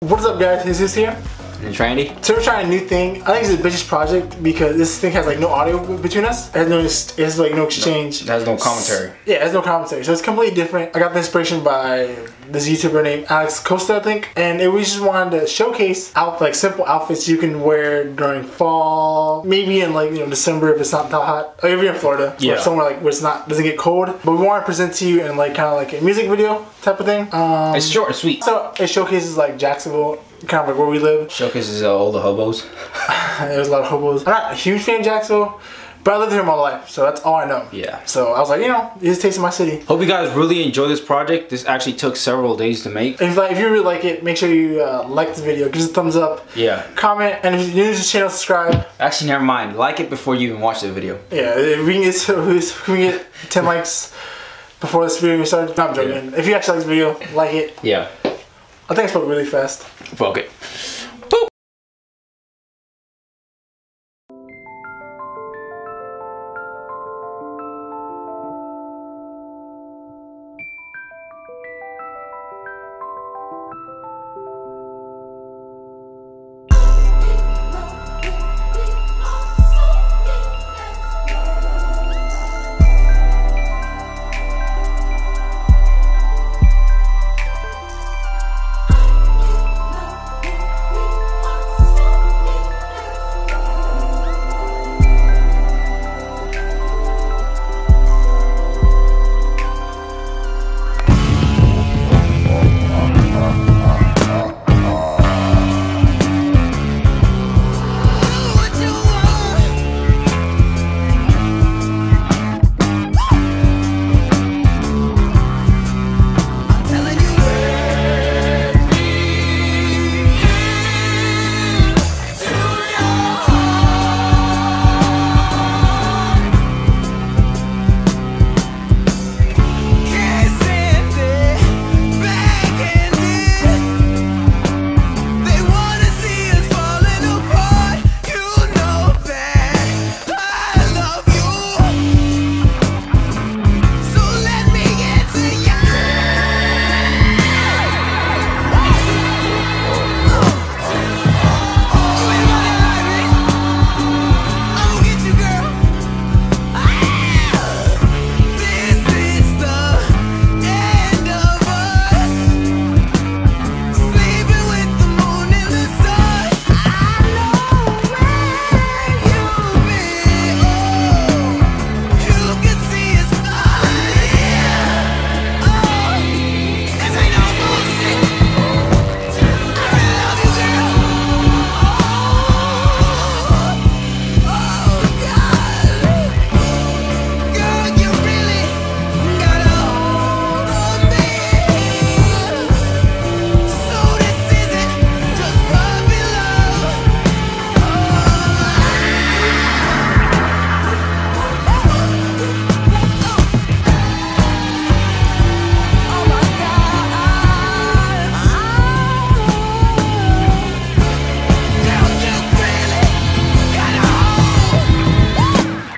What's up, guys? Jesus here. And Trinity. So we're trying a new thing. I think it's a bitches project because this thing has like no audio between us. It has like no exchange. It has no commentary. Yeah, it has no commentary. So it's completely different. I got the inspiration by this YouTuber named Alex Costa, I think. And we just wanted to showcase out like simple outfits you can wear during fall. Maybe in like, you know, December if it's not that hot. Or if you're in Florida. Yeah. Or somewhere like where it's not, doesn't get cold. But we want to present to you in like kind of like a music video type of thing. It's short and sweet. So it showcases like Jacksonville, kind of like where we live. Showcases all the hobos. There's a lot of hobos. I'm not a huge fan of Jacksonville, but I lived here my whole life, so that's all I know. Yeah. So I was like, you know, it's a taste of my city. Hope you guys really enjoy this project. This actually took several days to make. If you really like it, make sure you like this video. Give us a thumbs up. Yeah. Comment, and if you're new to the channel, subscribe. Actually, never mind. Like it before you even watch the video. Yeah, if we can get 10 likes before this video starts. No, I'm joking. Yeah. If you actually like this video, like it. Yeah. I think I spoke really fast. Fuck it.